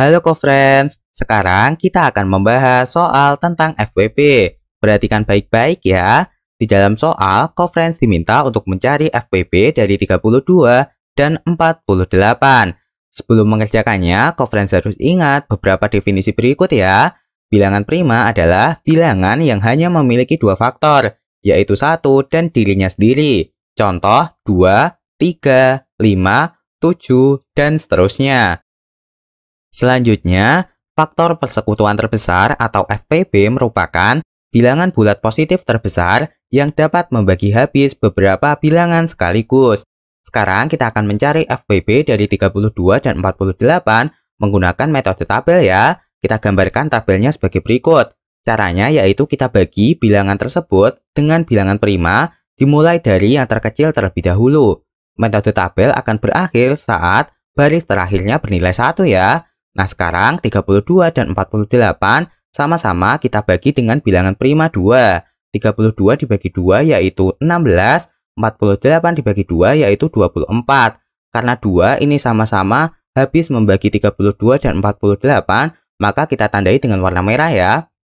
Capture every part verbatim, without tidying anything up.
Halo co-friends, sekarang kita akan membahas soal tentang F P B. Perhatikan baik-baik ya. Di dalam soal, co-friends diminta untuk mencari F P B dari tiga puluh dua dan empat puluh delapan. Sebelum mengerjakannya, co-friends harus ingat beberapa definisi berikut ya. Bilangan prima adalah bilangan yang hanya memiliki dua faktor, yaitu satu dan dirinya sendiri. Contoh dua, tiga, lima, tujuh, dan seterusnya. Selanjutnya, faktor persekutuan terbesar atau F P B merupakan bilangan bulat positif terbesar yang dapat membagi habis beberapa bilangan sekaligus. Sekarang kita akan mencari F P B dari tiga puluh dua dan empat puluh delapan menggunakan metode tabel ya. Kita gambarkan tabelnya sebagai berikut. Caranya yaitu kita bagi bilangan tersebut dengan bilangan prima dimulai dari yang terkecil terlebih dahulu. Metode tabel akan berakhir saat baris terakhirnya bernilai satu ya. Nah sekarang tiga puluh dua dan empat puluh delapan sama-sama kita bagi dengan bilangan prima dua. tiga puluh dua dibagi dua yaitu enam belas, empat puluh delapan dibagi dua yaitu dua puluh empat. Karena dua ini sama-sama habis membagi tiga puluh dua dan empat puluh delapan, maka kita tandai dengan warna merah ya.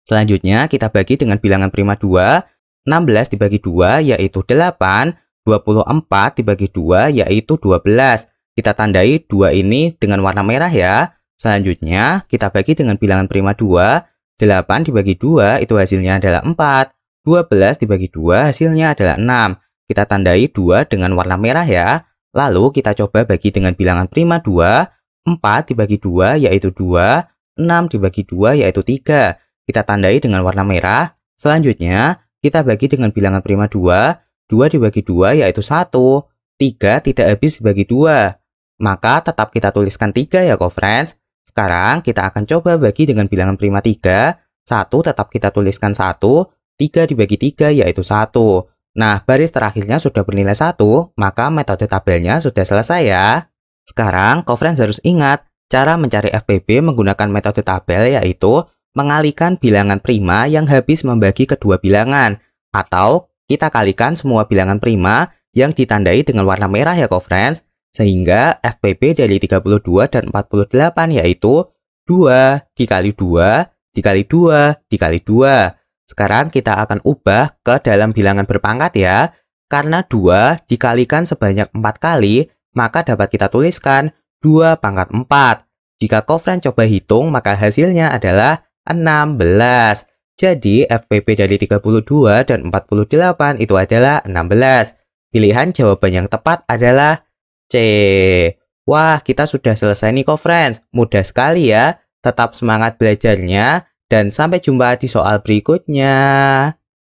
Selanjutnya kita bagi dengan bilangan prima dua. enam belas dibagi dua yaitu delapan, dua puluh empat dibagi dua yaitu dua belas. Kita tandai dua ini dengan warna merah ya. Selanjutnya, kita bagi dengan bilangan prima dua, delapan dibagi dua itu hasilnya adalah empat, dua belas dibagi dua hasilnya adalah enam. Kita tandai dua dengan warna merah ya. Lalu kita coba bagi dengan bilangan prima dua, empat dibagi dua yaitu dua, enam dibagi dua yaitu tiga. Kita tandai dengan warna merah. Selanjutnya, kita bagi dengan bilangan prima dua, dua dibagi dua yaitu satu, tiga tidak habis dibagi dua. Maka tetap kita tuliskan tiga ya co-friends. Sekarang kita akan coba bagi dengan bilangan prima tiga. satu tetap kita tuliskan satu, tiga dibagi tiga yaitu satu. Nah, baris terakhirnya sudah bernilai satu, maka metode tabelnya sudah selesai ya. Sekarang, co-friends harus ingat, cara mencari F P B menggunakan metode tabel yaitu mengalihkan bilangan prima yang habis membagi kedua bilangan, atau kita kalikan semua bilangan prima yang ditandai dengan warna merah ya co-friends. Sehingga F P B dari tiga puluh dua dan empat puluh delapan yaitu dua dikali dua dikali dua dikali dua. Sekarang kita akan ubah ke dalam bilangan berpangkat ya. Karena dua dikalikan sebanyak empat kali, maka dapat kita tuliskan dua pangkat empat. Jika co-friends coba hitung, maka hasilnya adalah enam belas. Jadi F P B dari tiga puluh dua dan empat puluh delapan itu adalah enam belas. Pilihan jawaban yang tepat adalah C. Wah, kita sudah selesai nih co-friends. Mudah sekali ya. Tetap semangat belajarnya dan sampai jumpa di soal berikutnya.